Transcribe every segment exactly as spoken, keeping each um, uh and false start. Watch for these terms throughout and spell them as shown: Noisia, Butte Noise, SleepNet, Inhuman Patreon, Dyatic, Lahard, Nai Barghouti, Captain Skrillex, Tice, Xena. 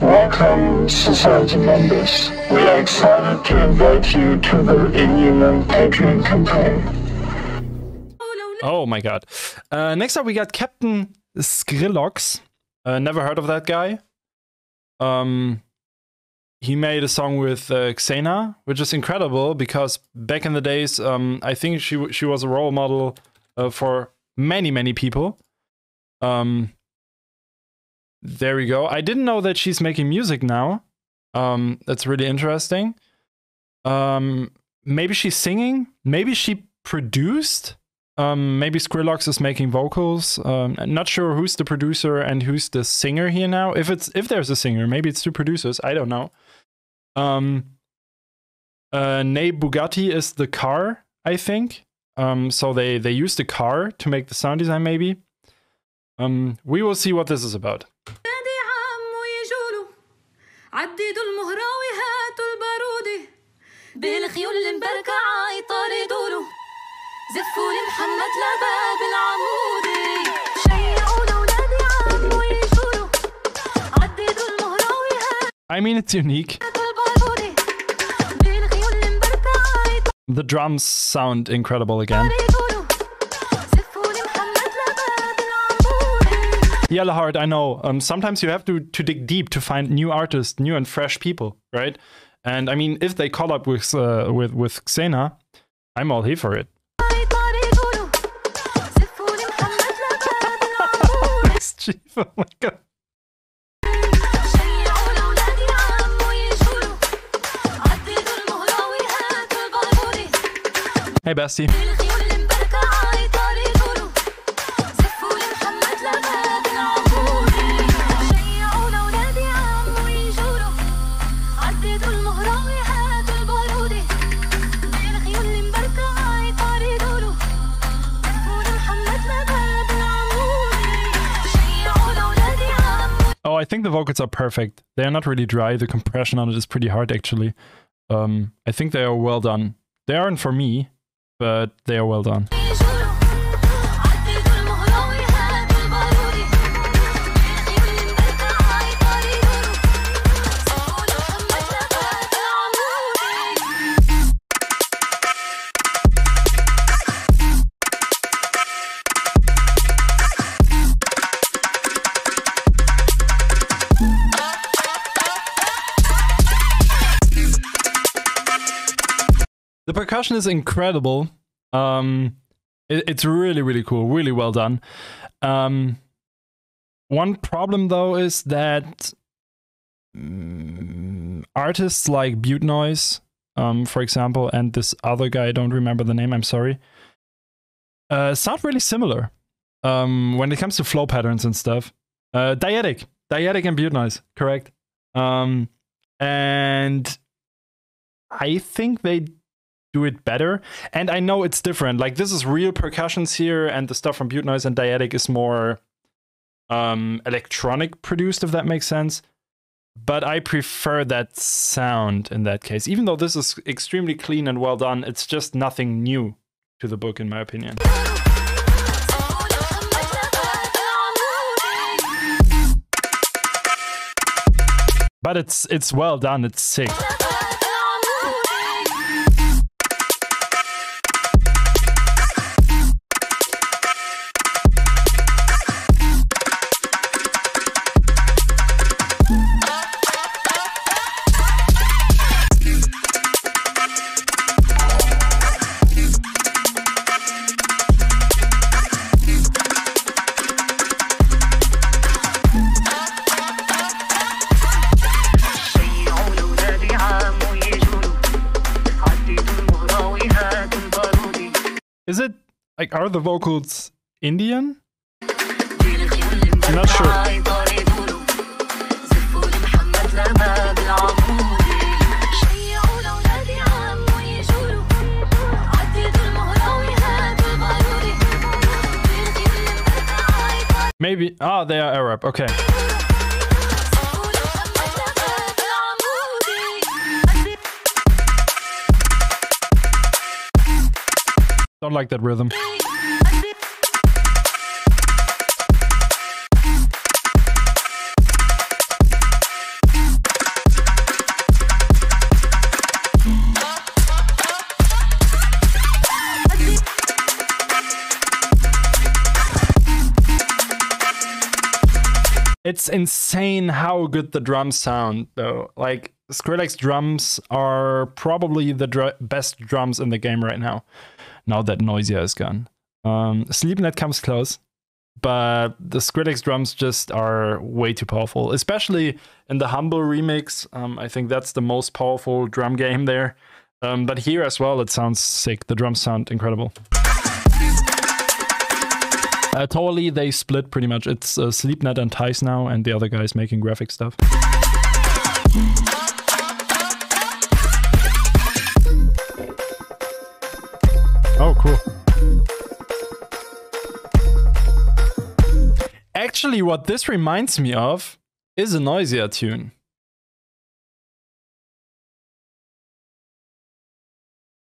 Welcome, Society members. We are excited to invite you to the Inhuman Patreon campaign. Oh my god. Uh, next up we got Captain Skrillex. Uh, never heard of that guy. Um, he made a song with uh, Xena, which is incredible because back in the days, um, I think she, she was a role model uh, for many, many people. Um... There we go. I didn't know that she's making music now. Um, that's really interesting. Um, maybe she's singing. Maybe she produced. Um, maybe Skrillex is making vocals. Um, I'm not sure who's the producer and who's the singer here now. If it's if there's a singer, maybe it's two producers. I don't know. Um, uh, Nai Barghouti is the car, I think. Um, so they they used the car to make the sound design, maybe. Um, we will see what this is about. عديد المهراوي هاتوا البارودة بالخيول المبركعة يطاردوا له زفوا لمحمد لباب العمودي شيقوا لولادي عموا يجولوا عديدوا المهراوي هاتوا I mean it's unique. The drums sound incredible again. Yeah, Lahard, I know. Um, sometimes you have to, to dig deep to find new artists, new and fresh people, right? And I mean, if they call up with uh, with with Xena, I'm all here for it. Oh my god. Hey, bestie. I think the vocals are perfect. They are not really dry. The compression on it is pretty hard, actually. Um, I think they are well done. They aren't for me, but they are well done. The percussion is incredible. Um, it, it's really, really cool. Really well done. Um, one problem, though, is that um, artists like Butte Noise, um, for example, and this other guy, I don't remember the name, I'm sorry, uh, sound really similar um, when it comes to flow patterns and stuff. Uh, Dyatic. Dyatic and Butte Noise, correct. Um, and I think they do it better, and I know it's different. Like, this is real percussions here, and the stuff from Butte Noise and Dyatic is more um, electronic produced, if that makes sense. But I prefer that sound in that case. Even though this is extremely clean and well done, it's just nothing new to the book, in my opinion. But it's it's well done. It's sick. Is it, like, are the vocals Indian? I'm not sure. Maybe, ah, oh, they are Arab, okay. Don't like that rhythm. It's insane how good the drums sound, though. Like, Skrillex drums are probably the dr best drums in the game right now, now that Noisia is gone. Um, SleepNet comes close, but the Skrillex drums just are way too powerful, especially in the Humble remix. Um, I think that's the most powerful drum game there. Um, but here as well, it sounds sick. The drums sound incredible. Uh, totally, they split pretty much. It's uh, SleepNet and Tice now, and the other guy's making graphic stuff. Oh, cool. Actually, what this reminds me of is a Noisia tune.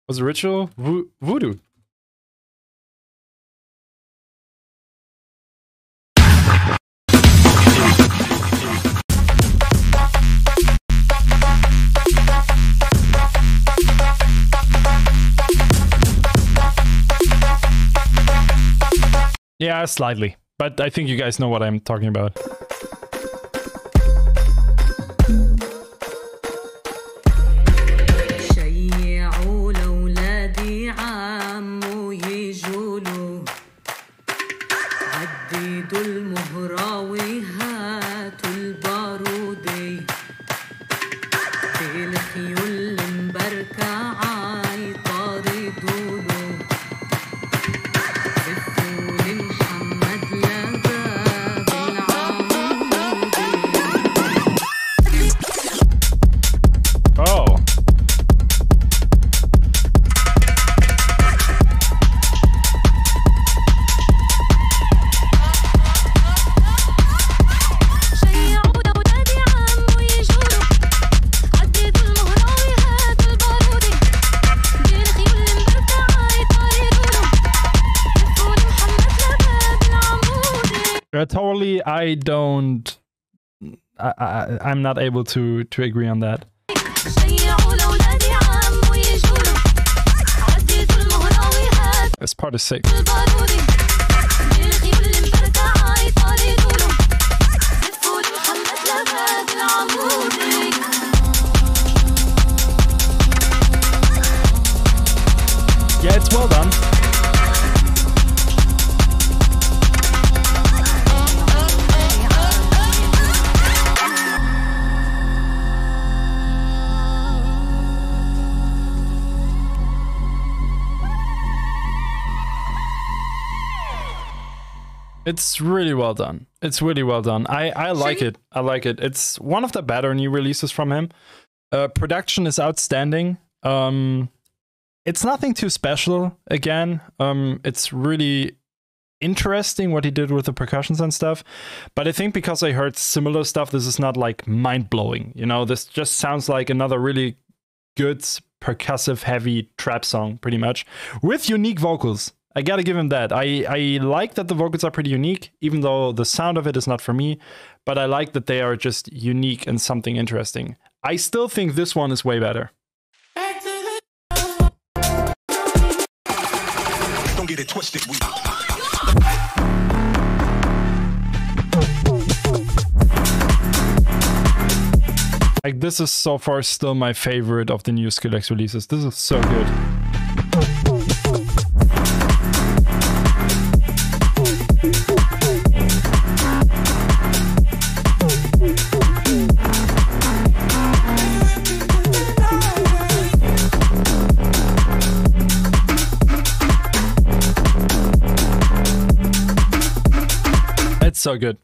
Was a ritual? Vo voodoo. Yeah, slightly. But I think you guys know what I'm talking about. Totally, I don't. I, I, I'm not able to to agree on that. This part is sick. Yeah, it's well done. It's really well done. It's really well done. I, I like it. I like it. It's one of the better new releases from him. Uh, production is outstanding. Um, it's nothing too special, again. Um, it's really interesting what he did with the percussions and stuff. But I think because I heard similar stuff, this is not like mind-blowing. You know, this just sounds like another really good percussive heavy trap song, pretty much. With unique vocals. I gotta give him that. I, I like that the vocals are pretty unique, even though the sound of it is not for me, but I like that they are just unique and something interesting. I still think this one is way better. Don't get it twisted. Like, this is so far still my favorite of the new Skrillex releases. This is so good. So good,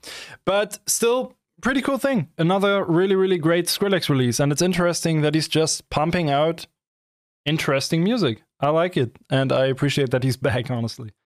but still pretty cool thing. Another really really great Skrillex release, and it's interesting that he's just pumping out interesting music. I like it, and I appreciate that he's back, honestly.